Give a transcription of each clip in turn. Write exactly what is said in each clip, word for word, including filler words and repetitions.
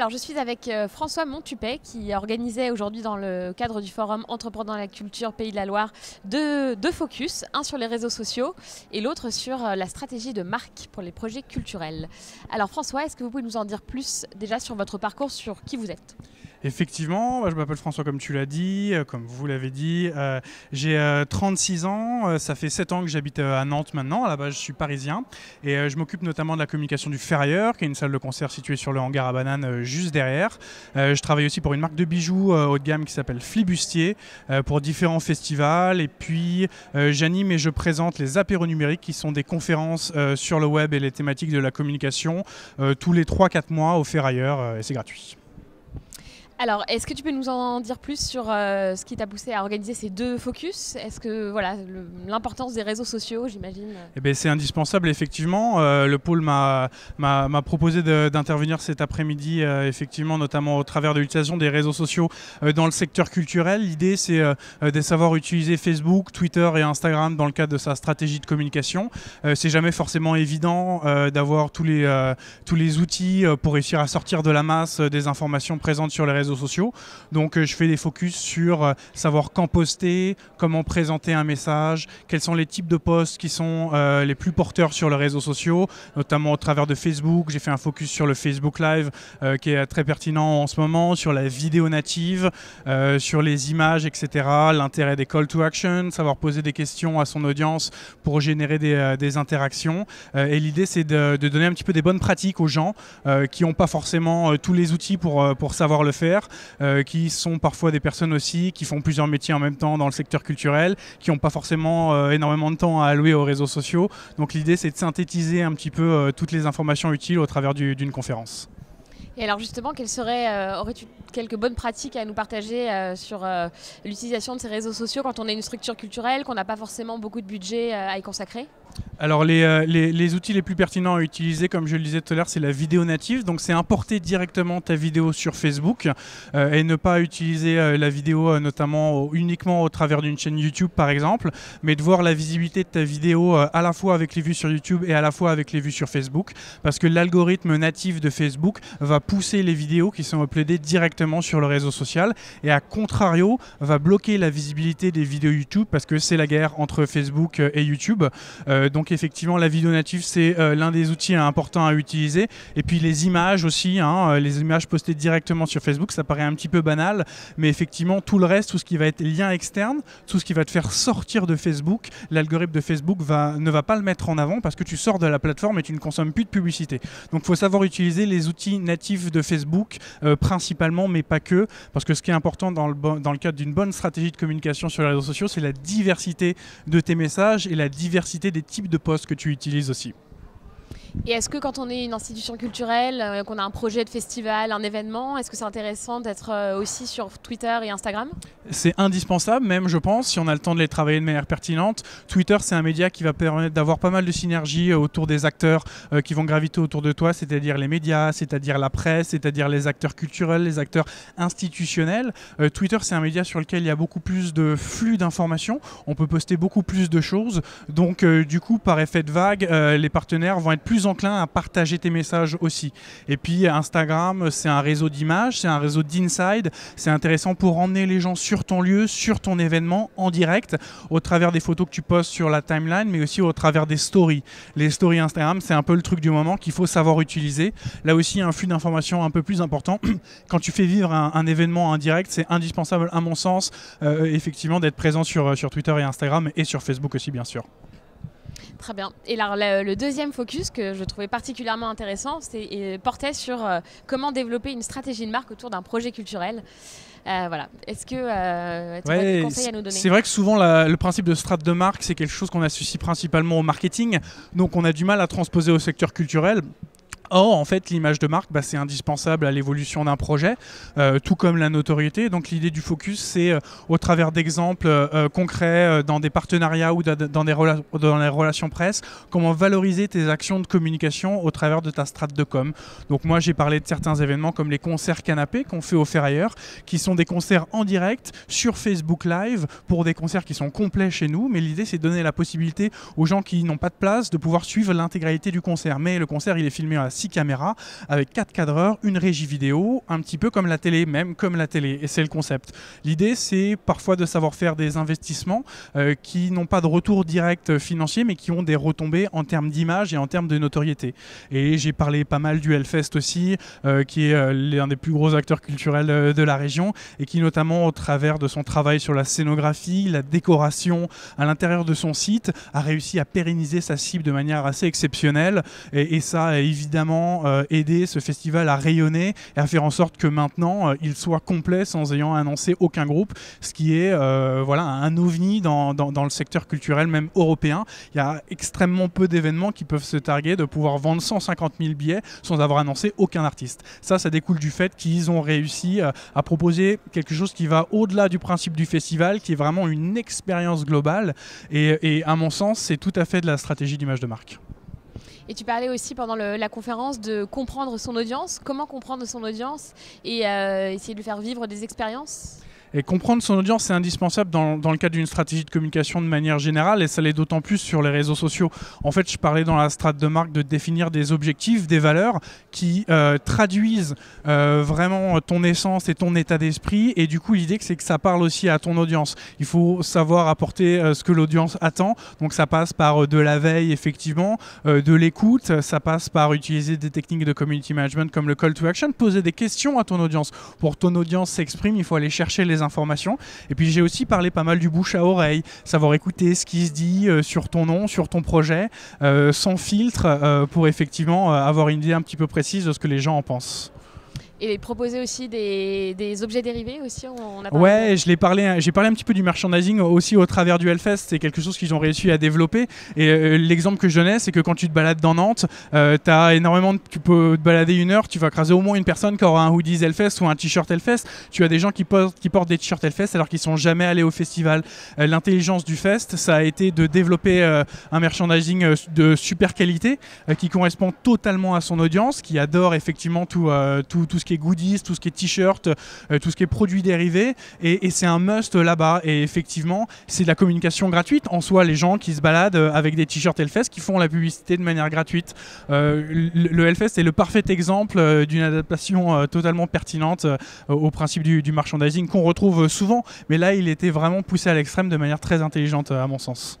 Alors je suis avec euh, François Montupet qui organisait aujourd'hui dans le cadre du forum Entreprendre dans la culture Pays de la Loire deux, deux focus, un sur les réseaux sociaux et l'autre sur euh, la stratégie de marque pour les projets culturels. Alors François, est-ce que vous pouvez nous en dire plus déjà sur votre parcours, sur qui vous êtes ? Effectivement, je m'appelle François comme tu l'as dit, comme vous l'avez dit, euh, j'ai euh, trente-six ans, euh, ça fait sept ans que j'habite euh, à Nantes maintenant, à la base je suis parisien et euh, je m'occupe notamment de la communication du Ferrailleur qui est une salle de concert située sur le hangar à bananes euh, juste derrière. Euh, je travaille aussi pour une marque de bijoux euh, haut de gamme qui s'appelle Flibustier euh, pour différents festivals et puis euh, j'anime et je présente les apéros numériques qui sont des conférences euh, sur le web et les thématiques de la communication euh, tous les trois quatre mois au Ferrailleur euh, et c'est gratuit. Alors, est-ce que tu peux nous en dire plus sur euh, ce qui t'a poussé à organiser ces deux focus? Est-ce que, voilà, l'importance des réseaux sociaux, j'imagine? Eh bien, c'est indispensable, effectivement. Euh, le pôle m'a proposé d'intervenir cet après-midi, euh, effectivement, notamment au travers de l'utilisation des réseaux sociaux euh, dans le secteur culturel. L'idée, c'est euh, de savoir utiliser Facebook, Twitter et Instagram dans le cadre de sa stratégie de communication. Euh, c'est jamais forcément évident euh, d'avoir tous, euh, tous les outils euh, pour réussir à sortir de la masse euh, des informations présentes sur les réseaux sociaux. Donc euh, je fais des focus sur euh, savoir quand poster, comment présenter un message, quels sont les types de posts qui sont euh, les plus porteurs sur les réseaux sociaux, notamment au travers de Facebook. J'ai fait un focus sur le Facebook Live euh, qui est très pertinent en ce moment, sur la vidéo native, euh, sur les images, et cetera, l'intérêt des call to action, savoir poser des questions à son audience pour générer des, euh, des interactions. Euh, et l'idée, c'est de, de donner un petit peu des bonnes pratiques aux gens euh, qui n'ont pas forcément euh, tous les outils pour, euh, pour savoir le faire. Euh, qui sont parfois des personnes aussi qui font plusieurs métiers en même temps dans le secteur culturel, qui n'ont pas forcément euh, énormément de temps à allouer aux réseaux sociaux. Donc l'idée, c'est de synthétiser un petit peu euh, toutes les informations utiles au travers du, d'une conférence. Et alors justement, quelles seraient, euh, aurais-tu quelques bonnes pratiques à nous partager euh, sur euh, l'utilisation de ces réseaux sociaux quand on est une structure culturelle, qu'on n'a pas forcément beaucoup de budget euh, à y consacrer ? Alors les, euh, les, les outils les plus pertinents à utiliser, comme je le disais tout à l'heure, c'est la vidéo native. Donc c'est importer directement ta vidéo sur Facebook euh, et ne pas utiliser euh, la vidéo euh, notamment au, uniquement au travers d'une chaîne YouTube par exemple, mais de voir la visibilité de ta vidéo euh, à la fois avec les vues sur YouTube et à la fois avec les vues sur Facebook, parce que l'algorithme natif de Facebook va pousser les vidéos qui sont uploadées directement sur le réseau social et à contrario va bloquer la visibilité des vidéos YouTube parce que c'est la guerre entre Facebook et YouTube. Euh, donc effectivement, la vidéo native, c'est euh, l'un des outils euh, importants à utiliser. Et puis les images aussi, hein, euh, les images postées directement sur Facebook, ça paraît un petit peu banal, mais effectivement, tout le reste, tout ce qui va être lien externe, tout ce qui va te faire sortir de Facebook, l'algorithme de Facebook va, ne va pas le mettre en avant parce que tu sors de la plateforme et tu ne consommes plus de publicité. Donc, il faut savoir utiliser les outils natifs de Facebook euh, principalement, mais pas que, parce que ce qui est important dans le, dans le cadre d'une bonne stratégie de communication sur les réseaux sociaux, c'est la diversité de tes messages et la diversité des types de postes que tu utilises aussi. Et est-ce que quand on est une institution culturelle, euh, qu'on a un projet de festival, un événement, est-ce que c'est intéressant d'être euh, aussi sur Twitter et Instagram? C'est indispensable même, je pense, si on a le temps de les travailler de manière pertinente. Twitter, c'est un média qui va permettre d'avoir pas mal de synergies autour des acteurs euh, qui vont graviter autour de toi, c'est-à-dire les médias, c'est-à-dire la presse, c'est-à-dire les acteurs culturels, les acteurs institutionnels. Euh, Twitter, c'est un média sur lequel il y a beaucoup plus de flux d'informations. On peut poster beaucoup plus de choses. Donc, euh, du coup, par effet de vague, euh, les partenaires vont être plus enclin à partager tes messages aussi. Et puis Instagram, c'est un réseau d'images, c'est un réseau d'inside, c'est intéressant pour emmener les gens sur ton lieu, sur ton événement en direct, au travers des photos que tu postes sur la timeline, mais aussi au travers des stories. Les stories Instagram, c'est un peu le truc du moment qu'il faut savoir utiliser. Là aussi, un flux d'informations un peu plus important. Quand tu fais vivre un, un événement en direct, c'est indispensable à mon sens, euh, effectivement, d'être présent sur, sur Twitter et Instagram et sur Facebook aussi, bien sûr. Très bien. Et alors, le, le deuxième focus que je trouvais particulièrement intéressant, c'est, portait sur euh, comment développer une stratégie de marque autour d'un projet culturel. Euh, voilà. Est-ce que euh, tu as des conseils à nous donner? C'est vrai que souvent, la, le principe de strat de marque, c'est quelque chose qu'on associe principalement au marketing. Donc, on a du mal à transposer au secteur culturel. Or, en fait, l'image de marque, bah, c'est indispensable à l'évolution d'un projet, euh, tout comme la notoriété. Donc, l'idée du focus, c'est euh, au travers d'exemples euh, concrets euh, dans des partenariats ou de, dans, des dans les relations presse, comment valoriser tes actions de communication au travers de ta strate de com. Donc, moi, j'ai parlé de certains événements comme les concerts canapés qu'on fait au Ferrailleur, qui sont des concerts en direct sur Facebook Live pour des concerts qui sont complets chez nous. Mais l'idée, c'est de donner la possibilité aux gens qui n'ont pas de place de pouvoir suivre l'intégralité du concert. Mais le concert, il est filmé à six caméras avec quatre cadreurs, une régie vidéo, un petit peu comme la télé, même comme la télé. Et c'est le concept. L'idée, c'est parfois de savoir faire des investissements euh, qui n'ont pas de retour direct financier, mais qui ont des retombées en termes d'image et en termes de notoriété. Et j'ai parlé pas mal du Hellfest aussi, euh, qui est euh, l'un des plus gros acteurs culturels euh, de la région, et qui notamment au travers de son travail sur la scénographie, la décoration à l'intérieur de son site, a réussi à pérenniser sa cible de manière assez exceptionnelle. Et, et ça a évidemment euh, aidé ce festival à rayonner et à faire en sorte que maintenant, euh, il soit complet sans ayant annoncé aucun groupe, ce qui est euh, voilà, un ovni dans, dans, dans le secteur culturel, même européen. Il y a extrêmement peu d'événements qui peuvent se targuer de pouvoir vendre cent cinquante mille billets sans avoir annoncé aucun artiste. Ça, ça découle du fait qu'ils ont réussi euh, à proposer quelque chose qui va au-delà du principe du festival, qui est vraiment une expérience globale. Et, et à mon sens, c'est tout à fait de la stratégie d'image de marque. Et tu parlais aussi pendant le, la conférence de comprendre son audience. Comment comprendre son audience et euh, essayer de lui faire vivre des expériences ? Et comprendre son audience, c'est indispensable dans, dans le cadre d'une stratégie de communication de manière générale, et ça l'est d'autant plus sur les réseaux sociaux. En fait, je parlais dans la strate de marque de définir des objectifs, des valeurs qui euh, traduisent euh, vraiment ton essence et ton état d'esprit, et du coup, l'idée, c'est que ça parle aussi à ton audience. Il faut savoir apporter euh, ce que l'audience attend, donc ça passe par euh, de la veille, effectivement, euh, de l'écoute, ça passe par utiliser des techniques de community management comme le call to action, poser des questions à ton audience. Pour que ton audience s'exprime, il faut aller chercher les informations. Et puis j'ai aussi parlé pas mal du bouche à oreille, savoir écouter ce qui se dit euh, sur ton nom, sur ton projet, euh, sans filtre, euh, pour effectivement euh, avoir une idée un petit peu précise de ce que les gens en pensent. Et proposer aussi des, des objets dérivés aussi, on a parlé. Ouais, j'ai parlé, j'ai parlé un petit peu du merchandising aussi au travers du Hellfest. C'est quelque chose qu'ils ont réussi à développer. Et euh, l'exemple que je donnais, c'est que quand tu te balades dans Nantes, euh, t'as énormément de, tu peux te balader une heure, tu vas croiser au moins une personne qui aura un hoodies Hellfest ou un t-shirt Hellfest. Tu as des gens qui portent, qui portent des t-shirts Hellfest alors qu'ils sont jamais allés au festival. Euh, L'intelligence du fest, ça a été de développer euh, un merchandising euh, de super qualité euh, qui correspond totalement à son audience, qui adore effectivement tout, euh, tout, tout ce qui Qui est goodies, tout ce qui est t-shirt, euh, tout ce qui est produits dérivés, et, et c'est un must là-bas. Et effectivement, c'est de la communication gratuite en soi. Les gens qui se baladent avec des t-shirts Hellfest, qui font la publicité de manière gratuite. Euh, le Hellfest est le parfait exemple d'une adaptation euh, totalement pertinente euh, au principe du, du merchandising qu'on retrouve souvent, mais là, il était vraiment poussé à l'extrême de manière très intelligente, à mon sens.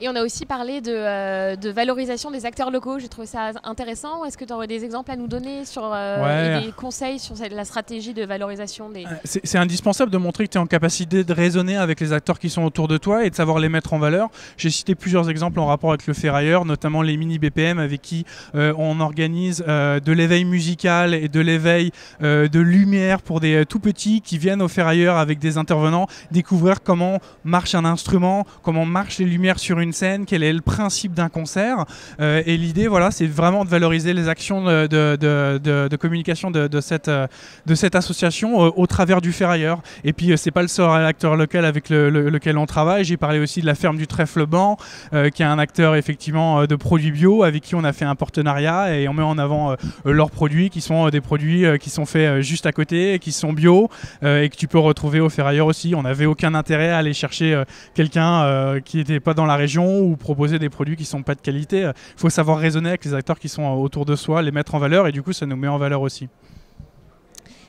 Et on a aussi parlé de, euh, de valorisation des acteurs locaux. J'ai trouvé ça intéressant. Est-ce que tu aurais des exemples à nous donner sur euh, ouais. et des conseils sur la stratégie de valorisation des... C'est indispensable de montrer que tu es en capacité de raisonner avec les acteurs qui sont autour de toi et de savoir les mettre en valeur. J'ai cité plusieurs exemples en rapport avec le ferrailleur, notamment les mini-B P M avec qui euh, on organise euh, de l'éveil musical et de l'éveil euh, de lumière pour des euh, tout petits qui viennent au ferrailleur avec des intervenants découvrir comment marche un instrument, comment marchent les lumières sur une scène, quel est le principe d'un concert. Euh, et l'idée, voilà, c'est vraiment de valoriser les actions de, de, de, de communication de, de, cette, de cette association euh, au travers du ferrailleur. Et puis, euh, c'est pas le seul acteur local avec le, le, lequel on travaille. J'ai parlé aussi de la ferme du Trèfle-Banc, euh, qui est un acteur, effectivement, de produits bio, avec qui on a fait un partenariat et on met en avant euh, leurs produits, qui sont euh, des produits euh, qui sont faits euh, juste à côté, et qui sont bio, euh, et que tu peux retrouver au ferrailleur aussi. On n'avait aucun intérêt à aller chercher euh, quelqu'un euh, qui n'était pas dans la région ou proposer des produits qui ne sont pas de qualité. Il faut savoir raisonner avec les acteurs qui sont autour de soi, les mettre en valeur, et du coup, ça nous met en valeur aussi.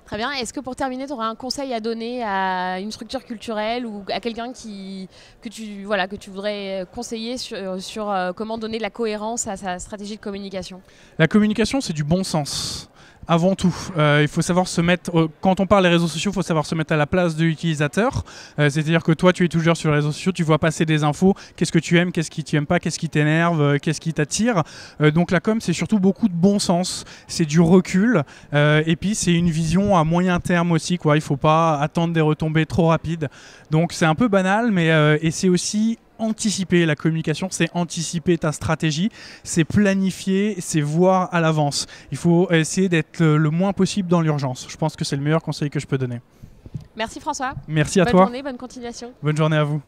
Très bien. Est-ce que pour terminer, tu aurais un conseil à donner à une structure culturelle ou à quelqu'un qui, que, tu, voilà, que tu voudrais conseiller sur, sur euh, comment donner de la cohérence à sa stratégie de communication? La communication, c'est du bon sens. Avant tout, euh, il faut savoir se mettre, euh, quand on parle des réseaux sociaux, il faut savoir se mettre à la place de l'utilisateur. Euh, C'est-à-dire que toi, tu es toujours sur les réseaux sociaux, tu vois passer des infos, qu'est-ce que tu aimes, qu'est-ce qui tu aimes pas, qu'est-ce qui t'énerve, euh, qu'est-ce qui t'attire. Euh, donc la com, c'est surtout beaucoup de bon sens, c'est du recul, euh, et puis c'est une vision à moyen terme aussi, quoi. Il ne faut pas attendre des retombées trop rapides. Donc c'est un peu banal, mais euh, et c'est aussi... anticiper. La communication, c'est anticiper ta stratégie, c'est planifier, c'est voir à l'avance. Il faut essayer d'être le moins possible dans l'urgence. Je pense que c'est le meilleur conseil que je peux donner. Merci François. Merci à toi. Bonne journée, bonne continuation. Bonne journée à vous.